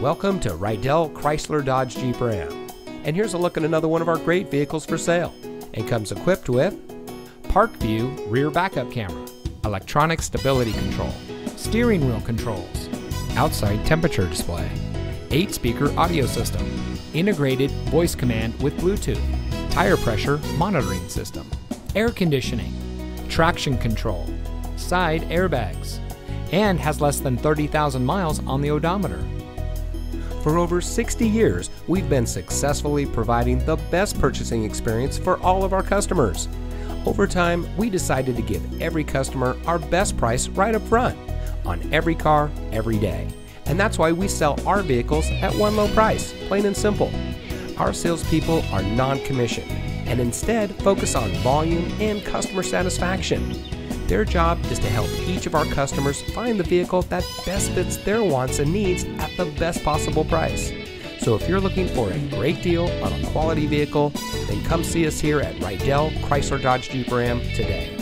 Welcome to Rydell Chrysler Dodge Jeep Ram. And here's a look at another one of our great vehicles for sale, and comes equipped with ParkView rear backup camera, electronic stability control, steering wheel controls, outside temperature display, 8-speaker audio system, integrated voice command with Bluetooth, tire pressure monitoring system, air conditioning, traction control, side airbags, and has less than 30,000 miles on the odometer. For over 60 years, we've been successfully providing the best purchasing experience for all of our customers. Over time, we decided to give every customer our best price right up front on every car, every day. And that's why we sell our vehicles at one low price, plain and simple. Our salespeople are non-commissioned and instead focus on volume and customer satisfaction. Their job is to help each of our customers find the vehicle that best fits their wants and needs at the best possible price. So if you're looking for a great deal on a quality vehicle, then come see us here at Rydell Chrysler Dodge Jeep Ram today.